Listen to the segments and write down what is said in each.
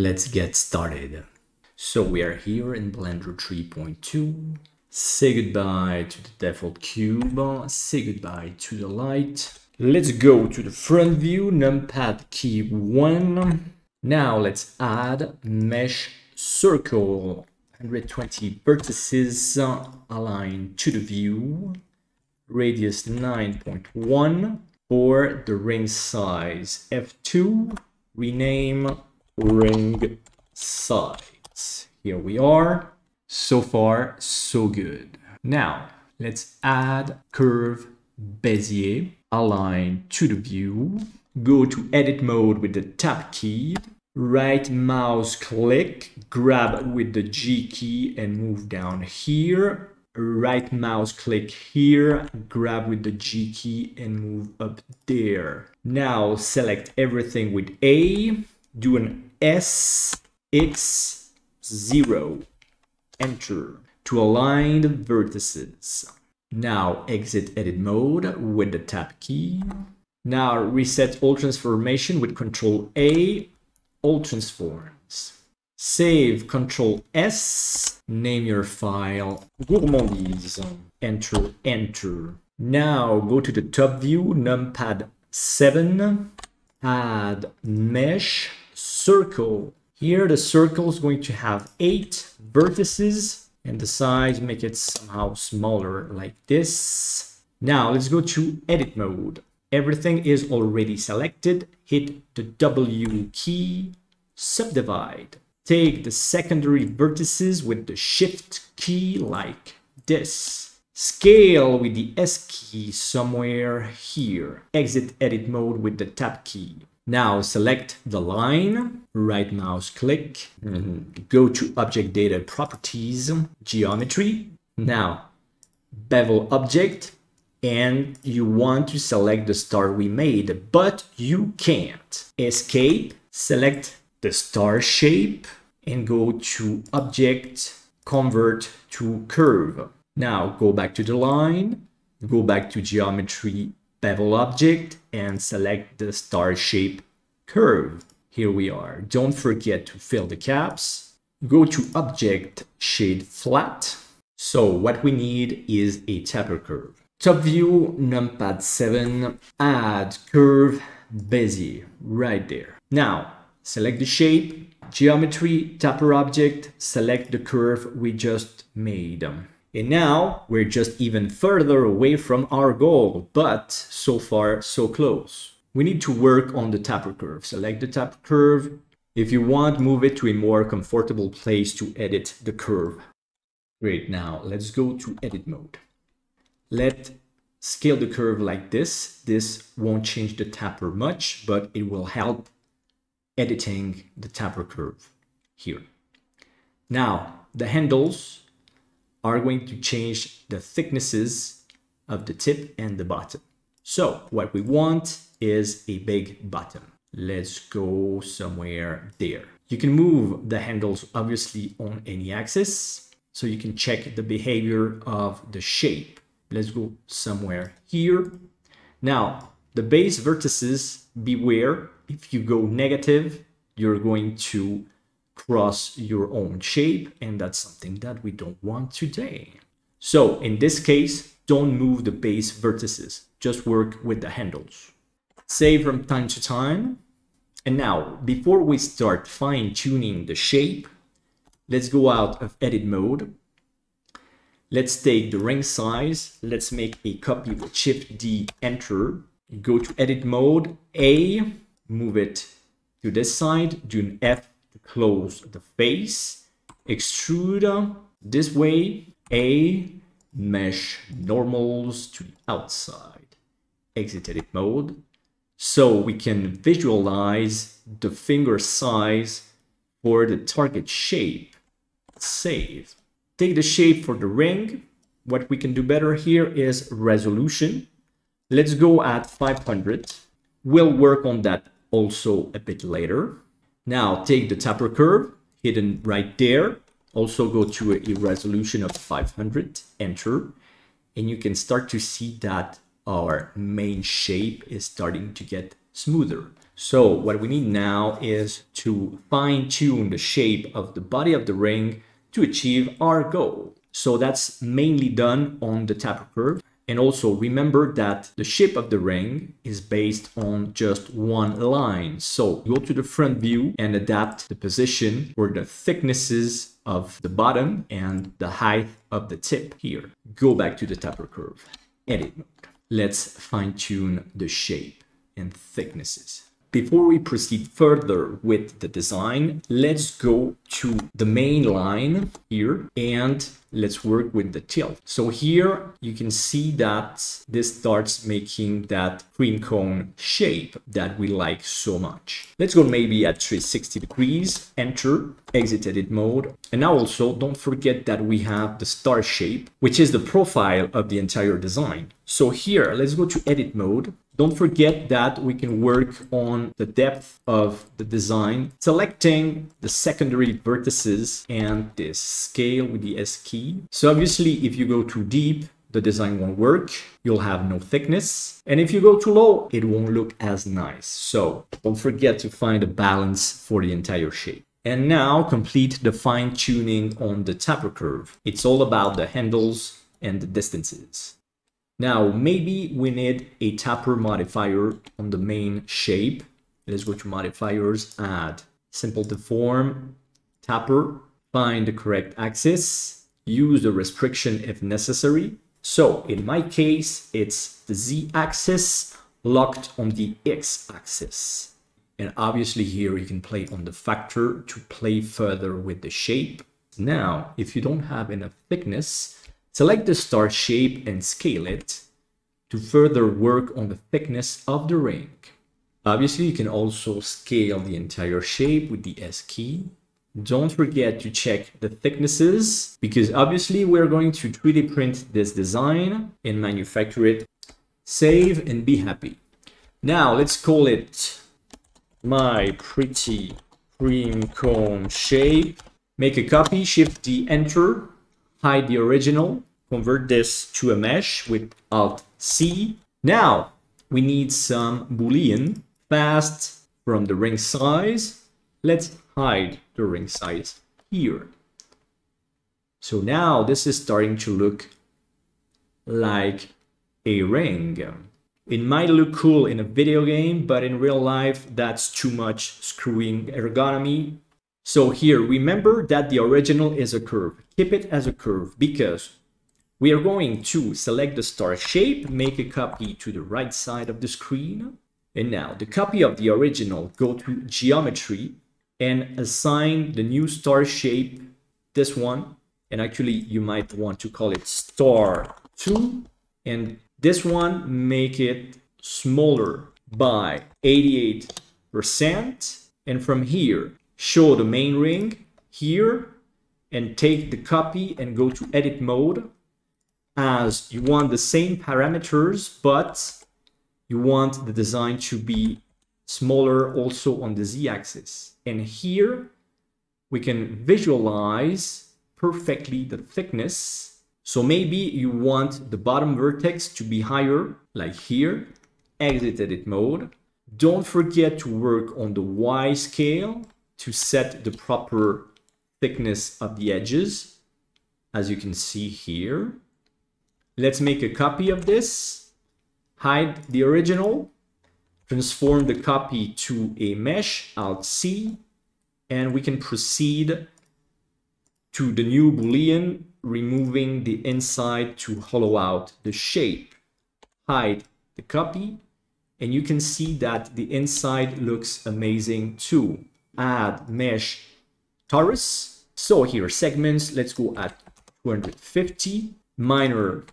Let's get started. So we are here in Blender 3.2. Say goodbye to the default cube. Say goodbye to the light. Let's go to the front view, numpad key 1. Now let's add mesh circle. 120 vertices aligned to the view. Radius 9.1 for the ring size F2. Rename ring size. Here we are. So far, so good. Now, let's add curve Bezier, align to the view, go to edit mode with the tab key, right mouse click, grab with the G key and move down here, right mouse click here, grab with the G key and move up there. Now, select everything with A, do an S, X, 0. Enter to align the vertices. Now exit edit mode with the tab key. Now reset all transformation with Control A, all transforms. Save Control S, name your file Gourmandise. Enter, enter. Now go to the top view, numpad 7, add mesh circle. Here the circle is going to have 8 vertices and the size, make it somehow smaller like this. Now let's go to edit mode. Everything is already selected. Hit the W key, subdivide. Take the secondary vertices with the shift key like this. Scale with the S key somewhere here. Exit edit mode with the tab key. Now select the line, right mouse click, go to object data properties, geometry. Now bevel object, and you want to select the star we made, but you can't. Escape, select the star shape and go to object, convert to curve. Now go back to the line, go back to geometry, bevel object, and select the star shape curve. Here we are. Don't forget to fill the gaps. Go to object, shade flat. So what we need is a taper curve. Top view, numpad 7, add curve Bezier right there. Now select the shape, geometry, taper object, select the curve we just made. And now we're just even further away from our goal, but so far so close. We need to work on the taper curve. Select the taper curve. If you want, move it to a more comfortable place to edit the curve. Great, now let's go to edit mode. Let's scale the curve like this. This won't change the taper much, but it will help editing the taper curve here. Now the handles are going to change the thicknesses of the tip and the bottom. So what we want is a big bottom. Let's go somewhere there. You can move the handles obviously on any axis, so you can check the behavior of the shape. Let's go somewhere here. Now the base vertices, beware, if you go negative, you're going to cross your own shape, and that's something that we don't want today. So in this case, don't move the base vertices, just work with the handles. Save from time to time. And now, before we start fine-tuning the shape, let's go out of edit mode. Let's take the ring size, let's make a copy with Shift D, enter, go to edit mode, A, move it to this side, do an F, close the face, extrude this way, A, mesh normals to the outside, exit edit mode, so we can visualize the finger size for the target shape. Save. Take the shape for the ring. What we can do better here is resolution. Let's go at 500. We'll work on that also a bit later. Now take the taper curve, hidden right there. Also go to a resolution of 500, enter. And you can start to see that our main shape is starting to get smoother. So what we need now is to fine-tune the shape of the body of the ring to achieve our goal. So that's mainly done on the taper curve. And also remember that the shape of the ring is based on just one line. So go to the front view and adapt the position or the thicknesses of the bottom and the height of the tip here. Go back to the taper curve, edit mode. Let's fine-tune the shape and thicknesses. Before we proceed further with the design, let's go to the main line here and let's work with the tilt. So here you can see that this starts making that cream cone shape that we like so much. Let's go maybe at 360 degrees, enter, exit edit mode. And now also don't forget that we have the star shape, which is the profile of the entire design. So here, let's go to edit mode. Don't forget that we can work on the depth of the design, selecting the secondary vertices and this scale with the S key. So obviously, if you go too deep, the design won't work. You'll have no thickness. And if you go too low, it won't look as nice. So don't forget to find a balance for the entire shape. And now complete the fine tuning on the taper curve. It's all about the handles and the distances. Now, maybe we need a taper modifier on the main shape. Let's go to modifiers, add, simple deform, taper, find the correct axis, use the restriction if necessary. So in my case, it's the Z axis locked on the X axis. And obviously here you can play on the factor to play further with the shape. Now, if you don't have enough thickness, select the star shape and scale it to further work on the thickness of the ring. Obviously, you can also scale the entire shape with the S key. Don't forget to check the thicknesses because obviously we're going to 3D print this design and manufacture it. Save and be happy. Now let's call it my pretty cream cone shape. Make a copy, Shift D, Enter. Hide the original, convert this to a mesh with Alt C. Now we need some Boolean fast from the ring size. Let's hide the ring size here. So now this is starting to look like a ring. It might look cool in a video game, but in real life, that's too much screwing ergonomy. So here, remember that the original is a curve. Keep it as a curve because we are going to select the star shape, make a copy to the right side of the screen. And now the copy of the original, go to geometry and assign the new star shape, this one. And actually you might want to call it star 2. And this one, make it smaller by 88%. And from here, show the main ring here and take the copy and go to edit mode as you want the same parameters, but you want the design to be smaller also on the Z axis. And here we can visualize perfectly the thickness. So maybe you want the bottom vertex to be higher, like here, exit edit mode. Don't forget to work on the Y scale to set the proper thickness of the edges, as you can see here. Let's make a copy of this, hide the original, transform the copy to a mesh, Alt C, and we can proceed to the new Boolean, removing the inside to hollow out the shape. Hide the copy, and you can see that the inside looks amazing too. Add mesh torus. So here segments, let's go at 250, minor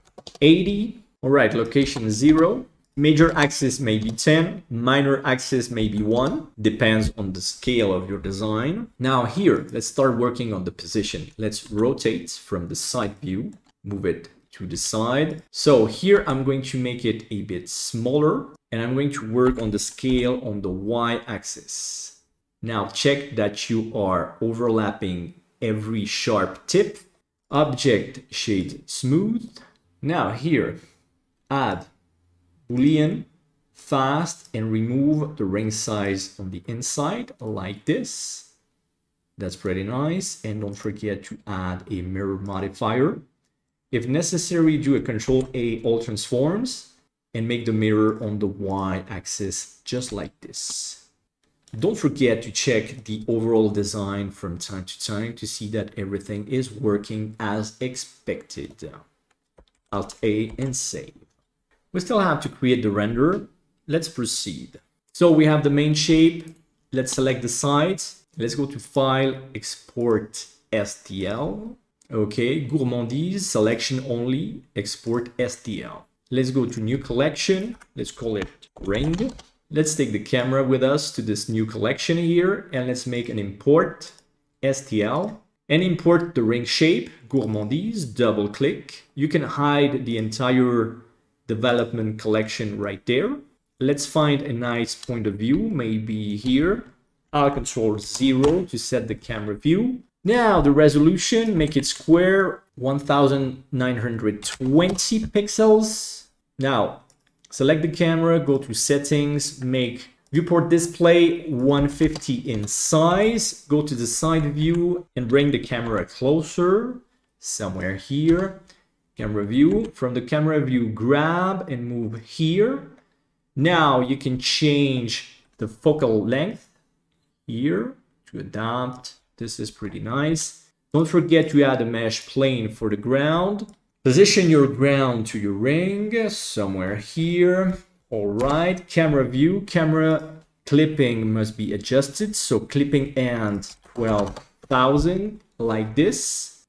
80. All right, location 0, major axis maybe 10, minor axis maybe 1, depends on the scale of your design. Now here, let's start working on the position. Let's rotate from the side view, move it to the side. So here I'm going to make it a bit smaller and I'm going to work on the scale on the Y axis. Now check that you are overlapping every sharp tip. Object shade smooth. Now here, add Boolean fast and remove the ring size on the inside like this. That's pretty nice. And don't forget to add a mirror modifier. If necessary, do a Control A all transforms and make the mirror on the Y axis just like this. Don't forget to check the overall design from time to time to see that everything is working as expected. Alt A and save. We still have to create the render. Let's proceed. So we have the main shape. Let's select the sides. Let's go to File, Export STL. Okay, Gourmandise, selection only, export STL. Let's go to new collection. Let's call it ring. Let's take the camera with us to this new collection here, and let's make an import STL and import the ring shape, Gourmandise, double click. You can hide the entire development collection right there. Let's find a nice point of view, maybe here. I'll control 0 to set the camera view. Now the resolution, make it square, 1920 pixels. Now select the camera, go to settings, make viewport display 150 in size, go to the side view and bring the camera closer, somewhere here, camera view. From the camera view, grab and move here. Now you can change the focal length here to adapt. This is pretty nice. Don't forget to add a mesh plane for the ground. Position your ground to your ring, somewhere here. All right, camera view, camera clipping must be adjusted. So clipping and 12,000 like this.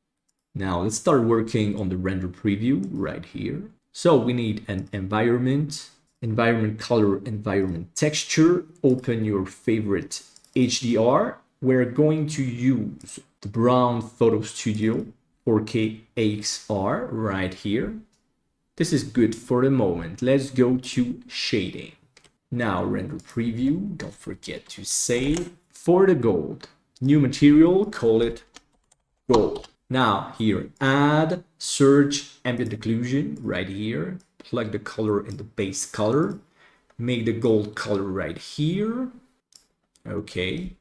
Now let's start working on the render preview right here. So we need an environment, environment color, environment texture. Open your favorite HDR. We're going to use the Brown Photo Studio 4K XR right here. This is good for the moment. Let's go to shading. Now render preview. Don't forget to save for the gold. New material, call it gold. Now here, add search ambient occlusion right here. Plug the color in the base color. Make the gold color right here. Okay.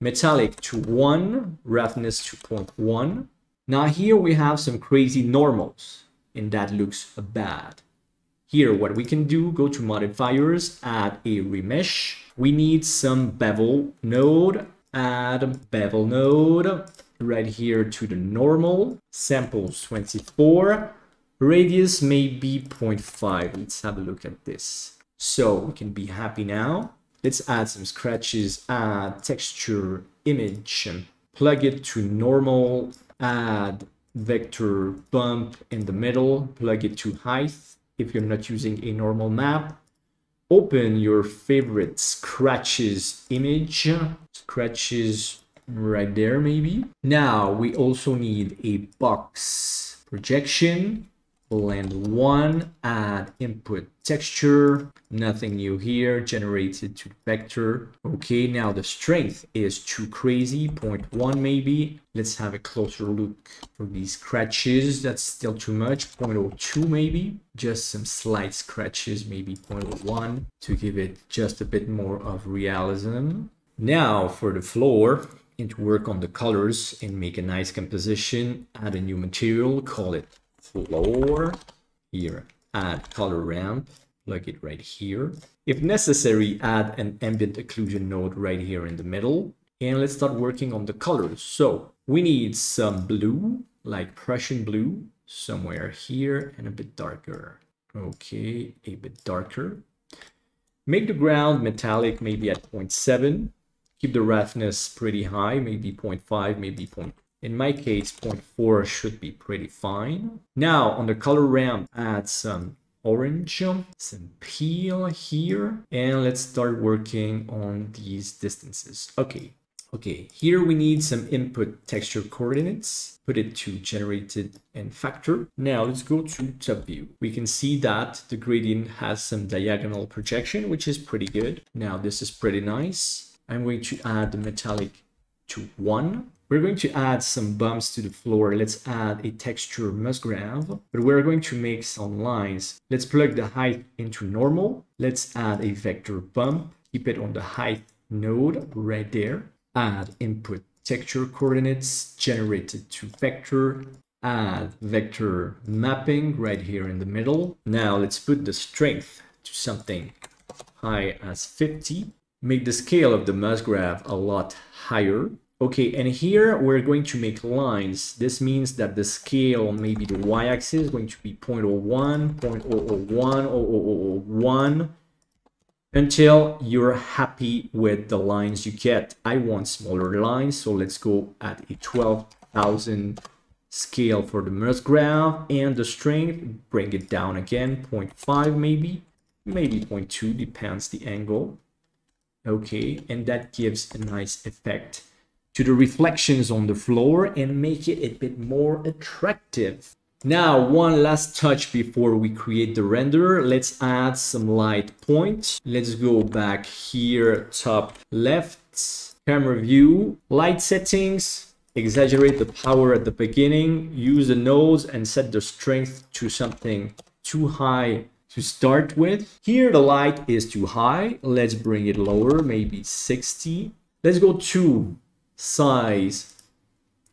Metallic to 1, roughness to 0.1. Now here we have some crazy normals, and that looks bad. Here what we can do, go to modifiers, add a remesh. We need some bevel node, add bevel node, right here to the normal, samples 24, radius maybe 0.5, let's have a look at this. So we can be happy now. Let's add some scratches, add texture, image, plug it to normal, add vector bump in the middle, plug it to height if you're not using a normal map. Open your favorite scratches image, scratches right there maybe. Now we also need a box projection. Blend 1, add input texture, nothing new here, generated to vector. Okay, now the strength is too crazy, 0.1 maybe. Let's have a closer look for these scratches, that's still too much, 0.02 maybe. Just some slight scratches, maybe 0.01 to give it just a bit more of realism. Now for the floor, and to work on the colors and make a nice composition, add a new material, call it floor here, add color ramp, plug it right here. If necessary, add an ambient occlusion node right here in the middle. And let's start working on the colors. So we need some blue, like Prussian blue, somewhere here and a bit darker. Okay, a bit darker. Make the ground metallic, maybe at 0.7. Keep the roughness pretty high, maybe 0.5, maybe 0.2. In my case, 0.4 should be pretty fine. Now on the color ramp, add some orange, some peel here, and let's start working on these distances. Okay, here we need some input texture coordinates. Put it to generated and factor. Now let's go to top view. We can see that the gradient has some diagonal projection, which is pretty good. Now this is pretty nice. I'm going to add the metallic to 1. We're going to add some bumps to the floor. Let's add a texture musgrave, but we're going to make some lines. Let's plug the height into normal. Let's add a vector bump. Keep it on the height node right there. Add input texture coordinates generated to vector. Add vector mapping right here in the middle. Now let's put the strength to something high as 50. Make the scale of the musgrave a lot higher. Okay, and here we're going to make lines. This means that the scale, maybe the y-axis, is going to be 0.01, 0.001, 0.001, until you're happy with the lines you get. I want smaller lines, so let's go at a 12,000 scale for the musgrave, and the strength, bring it down again, 0.5 maybe 0.2, depends the angle. Okay, and that gives a nice effect to the reflections on the floor and make it a bit more attractive. Now, one last touch before we create the render. Let's add some light points. Let's go back here, top left, camera view, light settings, exaggerate the power at the beginning, use the nodes and set the strength to something too high to start with. Here, the light is too high. Let's bring it lower, maybe 60. Let's go to size,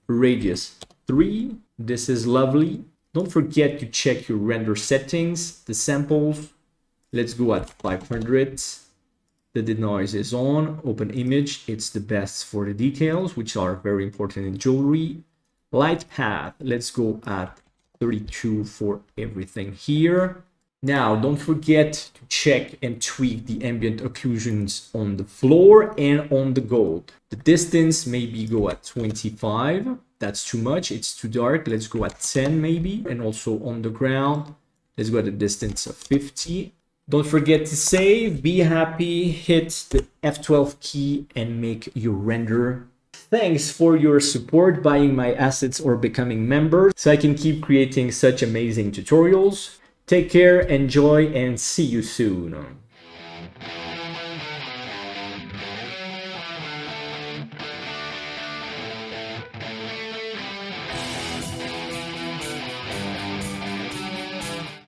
radius 3. This is lovely. Don't forget to check your render settings, the samples. Let's go at 500. The denoise is on. Open image. It's the best for the details, which are very important in jewelry. Light path. Let's go at 32 for everything here. Now, don't forget to check and tweak the ambient occlusions on the floor and on the gold. The distance, maybe go at 25. That's too much. It's too dark. Let's go at 10 maybe. And also on the ground, let's go at a distance of 50. Don't forget to save, be happy, hit the F12 key and make your render. Thanks for your support, buying my assets or becoming members so I can keep creating such amazing tutorials. Take care, enjoy, and see you soon.